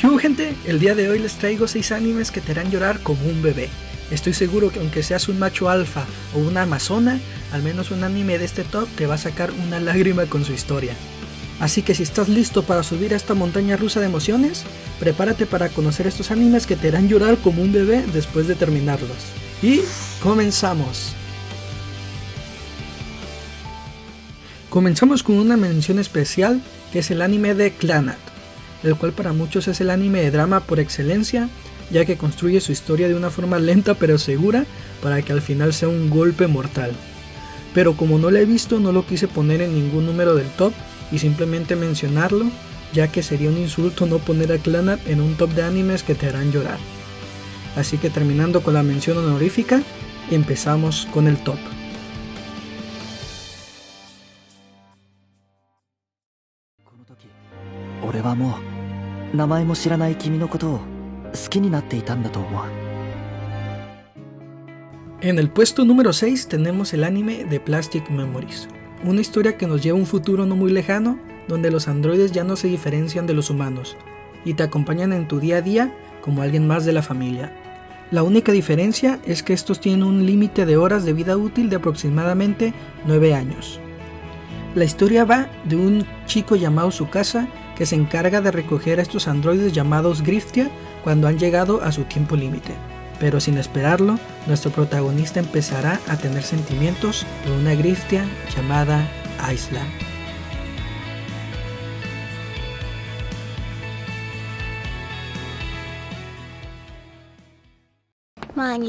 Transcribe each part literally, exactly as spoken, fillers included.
¿Qué hubo, gente? El día de hoy les traigo seis animes que te harán llorar como un bebé. Estoy seguro que aunque seas un macho alfa o una amazona, al menos un anime de este top te va a sacar una lágrima con su historia. Así que si estás listo para subir a esta montaña rusa de emociones, prepárate para conocer estos animes que te harán llorar como un bebé después de terminarlos. Y comenzamos. Comenzamos con una mención especial que es el anime de Clannad, el cual para muchos es el anime de drama por excelencia, ya que construye su historia de una forma lenta pero segura para que al final sea un golpe mortal. Pero como no lo he visto, no lo quise poner en ningún número del top y simplemente mencionarlo, ya que sería un insulto no poner a Clannad en un top de animes que te harán llorar. Así que terminando con la mención honorífica, empezamos con el top. En el puesto número seis tenemos el anime de Plastic Memories, una historia que nos lleva a un futuro no muy lejano, donde los androides ya no se diferencian de los humanos, y te acompañan en tu día a día como alguien más de la familia. La única diferencia es que estos tienen un límite de horas de vida útil de aproximadamente nueve años. La historia va de un chico llamado Tsukasa que se encarga de recoger a estos androides llamados Griftia cuando han llegado a su tiempo límite. Pero sin esperarlo, nuestro protagonista empezará a tener sentimientos por una Griftia llamada Isla. En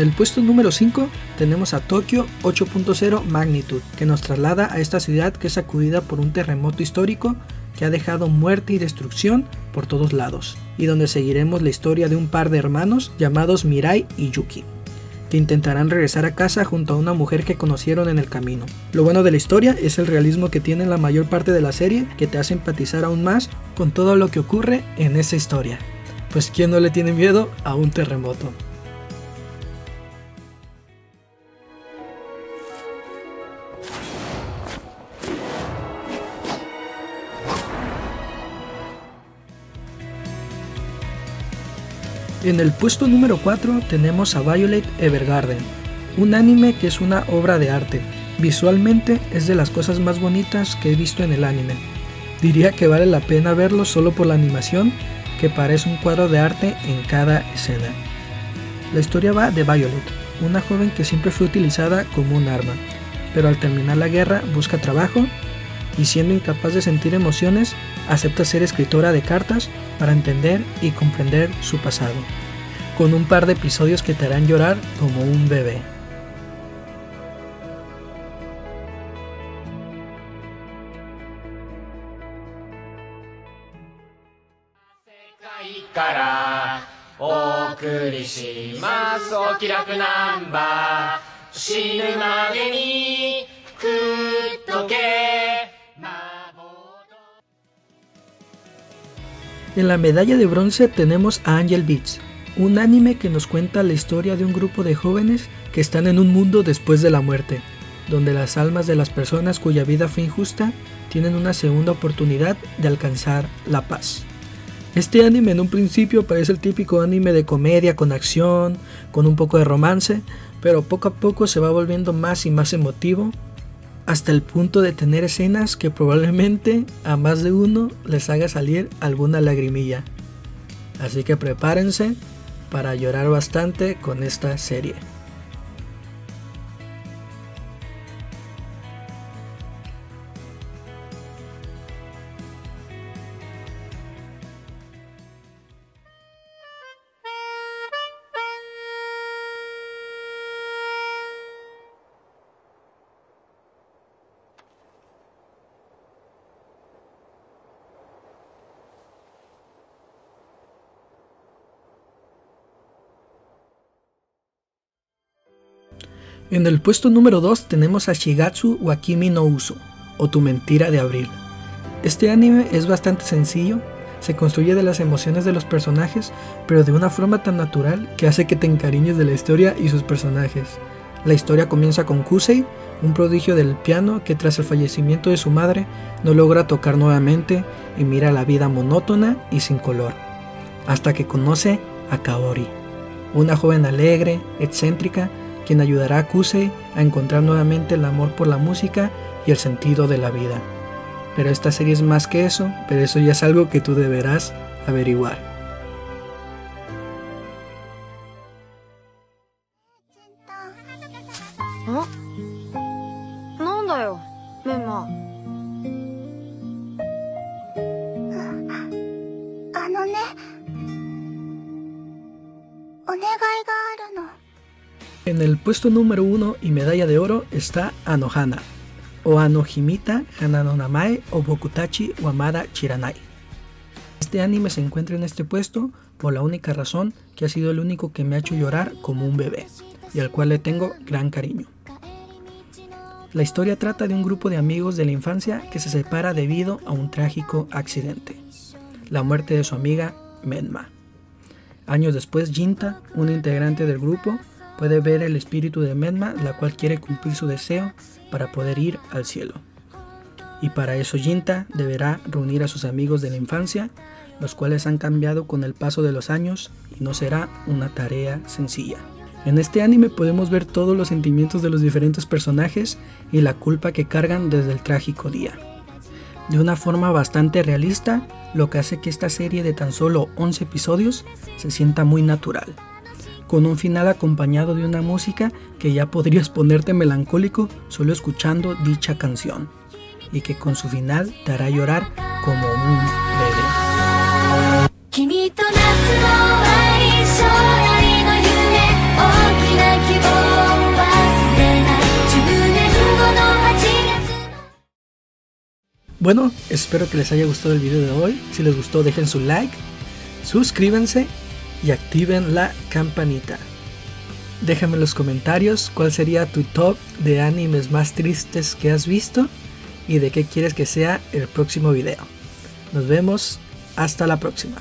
el puesto número cinco tenemos a Tokyo ocho punto cero magnitude, que nos traslada a esta ciudad que es sacudida por un terremoto histórico que ha dejado muerte y destrucción por todos lados, y donde seguiremos la historia de un par de hermanos llamados Mirai y Yuki, que intentarán regresar a casa junto a una mujer que conocieron en el camino. Lo bueno de la historia es el realismo que tiene la mayor parte de la serie, que te hace empatizar aún más con todo lo que ocurre en esa historia. Pues ¿quién no le tiene miedo a un terremoto? En el puesto número cuatro tenemos a Violet Evergarden, un anime que es una obra de arte. Visualmente es de las cosas más bonitas que he visto en el anime. Diría que vale la pena verlo solo por la animación, que parece un cuadro de arte en cada escena. La historia va de Violet, una joven que siempre fue utilizada como un arma, pero al terminar la guerra busca trabajo y, siendo incapaz de sentir emociones, acepta ser escritora de cartas para entender y comprender su pasado, con un par de episodios que te harán llorar como un bebé. En la medalla de bronce tenemos a Angel Beats, un anime que nos cuenta la historia de un grupo de jóvenes que están en un mundo después de la muerte, donde las almas de las personas cuya vida fue injusta tienen una segunda oportunidad de alcanzar la paz. Este anime en un principio parece el típico anime de comedia con acción, con un poco de romance, pero poco a poco se va volviendo más y más emotivo, hasta el punto de tener escenas que probablemente a más de uno les haga salir alguna lagrimilla. Así que prepárense para llorar bastante con esta serie. En el puesto número dos tenemos a Shigatsu wa Kimi no Uso, o Tu Mentira de Abril. Este anime es bastante sencillo, se construye de las emociones de los personajes, pero de una forma tan natural que hace que te encariñes de la historia y sus personajes. La historia comienza con Kousei, un prodigio del piano que tras el fallecimiento de su madre no logra tocar nuevamente y mira la vida monótona y sin color, hasta que conoce a Kaori, una joven alegre, excéntrica, quien ayudará a Kousei a encontrar nuevamente el amor por la música y el sentido de la vida. Pero esta serie es más que eso, pero eso ya es algo que tú deberás averiguar. En el puesto número uno y medalla de oro está Anohana, o Anohimita Hananonamae o Bokutachi Wamada Chiranai. Este anime se encuentra en este puesto por la única razón que ha sido el único que me ha hecho llorar como un bebé, y al cual le tengo gran cariño. La historia trata de un grupo de amigos de la infancia que se separa debido a un trágico accidente, la muerte de su amiga Menma. Años después, Jinta, un integrante del grupo, puede ver el espíritu de Menma, la cual quiere cumplir su deseo para poder ir al cielo. Y para eso Jinta deberá reunir a sus amigos de la infancia, los cuales han cambiado con el paso de los años y no será una tarea sencilla. En este anime podemos ver todos los sentimientos de los diferentes personajes y la culpa que cargan desde el trágico día, de una forma bastante realista, lo que hace que esta serie de tan solo once episodios se sienta muy natural, con un final acompañado de una música que ya podrías ponerte melancólico solo escuchando dicha canción, y que con su final te hará llorar como un bebé. Bueno, espero que les haya gustado el video de hoy. Si les gustó, dejen su like, suscríbanse y activen la campanita. Déjame en los comentarios cuál sería tu top de animes más tristes que has visto y de qué quieres que sea el próximo video. Nos vemos, hasta la próxima.